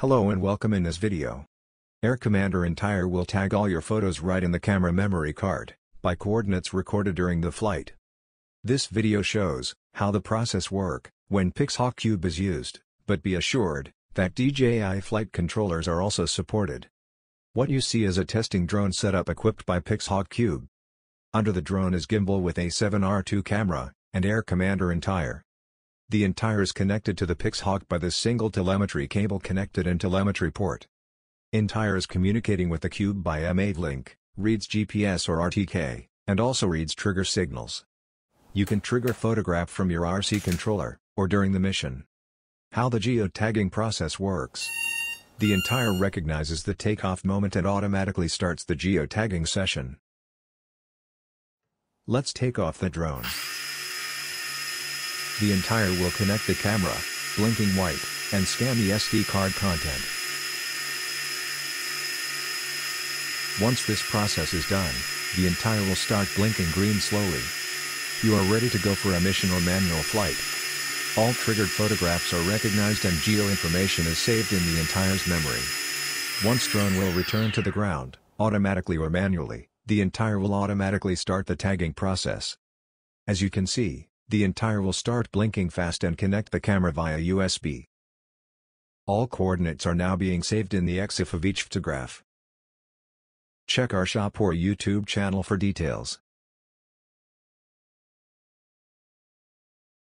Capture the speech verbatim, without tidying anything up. Hello and welcome. In this video, Air Commander Entire will tag all your photos right in the camera memory card, by coordinates recorded during the flight. This video shows how the process works when Pixhawk Cube is used, but be assured that D J I flight controllers are also supported. What you see is a testing drone setup equipped by Pixhawk Cube. Under the drone is gimbal with A seven R two camera, and Air Commander Entire. The Entire is connected to the Pixhawk by this single telemetry cable connected in telemetry port. Entire is communicating with the Cube by M eight link, reads G P S or R T K, and also reads trigger signals. You can trigger photograph from your R C controller, or during the mission. How the geotagging process works. The Entire recognizes the takeoff moment and automatically starts the geotagging session. Let's take off the drone. The Entire will connect the camera, blinking white, and scan the S D card content. Once this process is done, the Entire will start blinking green slowly. You are ready to go for a mission or manual flight. All triggered photographs are recognized and geo information is saved in the Entire's memory. Once drone will return to the ground, automatically or manually, the Entire will automatically start the tagging process. As you can see, the Entire will start blinking fast and connect the camera via U S B. All coordinates are now being saved in the E X I F of each photograph. Check our shop or YouTube channel for details.